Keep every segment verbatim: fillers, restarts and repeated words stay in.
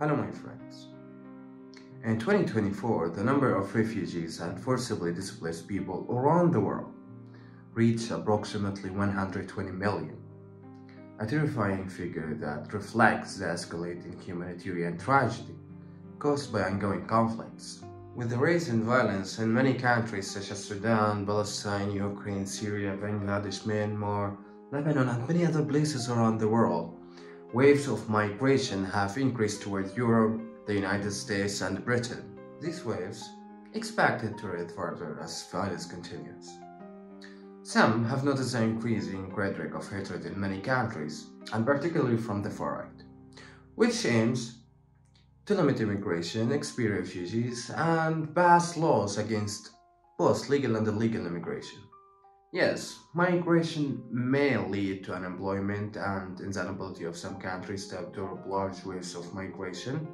Hello my friends. In twenty twenty-four, the number of refugees and forcibly displaced people around the world reached approximately one hundred twenty million, a terrifying figure that reflects the escalating humanitarian tragedy caused by ongoing conflicts. With the rise in violence in many countries such as Sudan, Palestine, Ukraine, Syria, Bangladesh, Myanmar, Lebanon and many other places around the world, waves of migration have increased toward Europe, the United States and Britain. These waves expected to rise further as violence continues. Some have noticed an increasing rhetoric of hatred in many countries, and particularly from the far right, which aims to limit immigration, expel refugees, and pass laws against both legal and illegal immigration. Yes, migration may lead to unemployment and inability of some countries to absorb large waves of migration,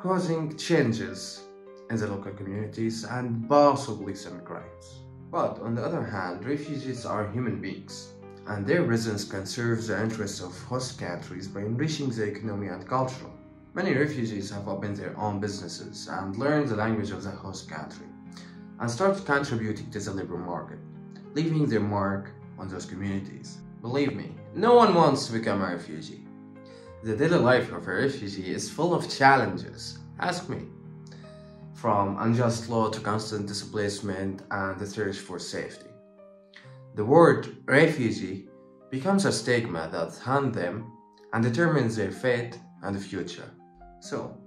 causing changes in the local communities and possibly some crimes. But on the other hand, refugees are human beings, and their presence can serve the interests of host countries by enriching the economy and culture. Many refugees have opened their own businesses and learned the language of the host country, and started contributing to the labor market, leaving their mark on those communities. Believe me, no one wants to become a refugee. The daily life of a refugee is full of challenges, ask me. From unjust law to constant displacement and the search for safety. The word refugee becomes a stigma that haunts them and determines their fate and future. So,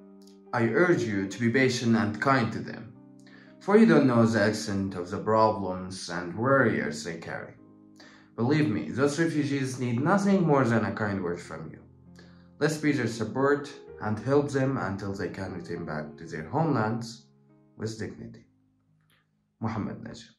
I urge you to be patient and kind to them, for you don't know the extent of the problems and barriers they carry. Believe me, those refugees need nothing more than a kind word from you. Let's be their support and help them until they can return back to their homelands with dignity. Muhammad Najem.